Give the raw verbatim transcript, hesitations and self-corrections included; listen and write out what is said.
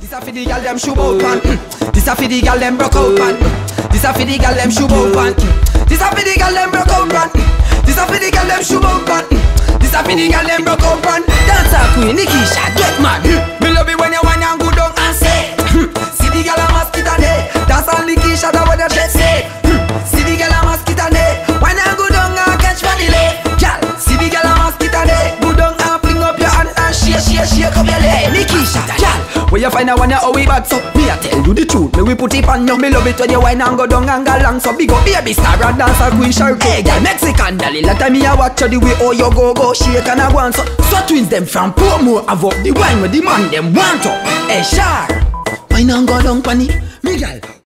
This a for the girl them shoe bout pant. This a for the girl them broke out pant. This a for the girl them shoe bout pant. This a for the girl them broke out pant. This a for the girl them shoe bout pant. This a for the girl them broke out pant. Dancer queen, Nikisha, get mad. Me love it when you whine and go down and say. See the girl a mask it and hey. Dance on Nikisha, that what the dress say. See the girl a mask it and hey. Whine and go down and catch money lay. Girl, see the girl a mask it and hey. Go down and fling up your hand and shake, shake, shake up your leg. Nikisha, girl. When you find a one how we bad so, me I tell you the truth. Me we put it on you. Me love it when you whine and go down and go long. So big up baby star and dancer queen shark. Hey girl, Mexican dolly, let me a watch you the way how you go go shake and a go on. So, so twins them from Pomo have up the wine with the man them want up. Hey shark, whine and go down panny, me girl.